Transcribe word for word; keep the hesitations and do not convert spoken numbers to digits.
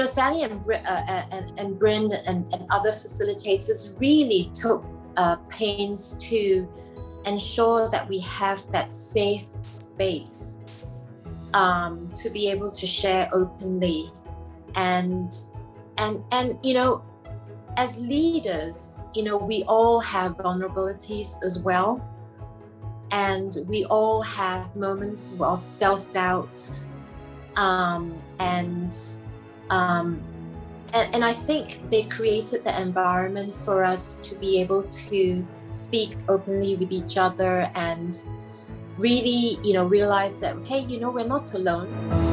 know, Sally and, uh, and, and Bryn and, and other facilitators really took uh, pains to ensure that we have that safe space um, to be able to share openly. And, and, and, you know, as leaders, you know, we all have vulnerabilities as well. And we all have moments of self-doubt. Um, and, um, and and I think they created the environment for us to be able to speak openly with each other and really, you know, realize that, hey, you know, we're not alone.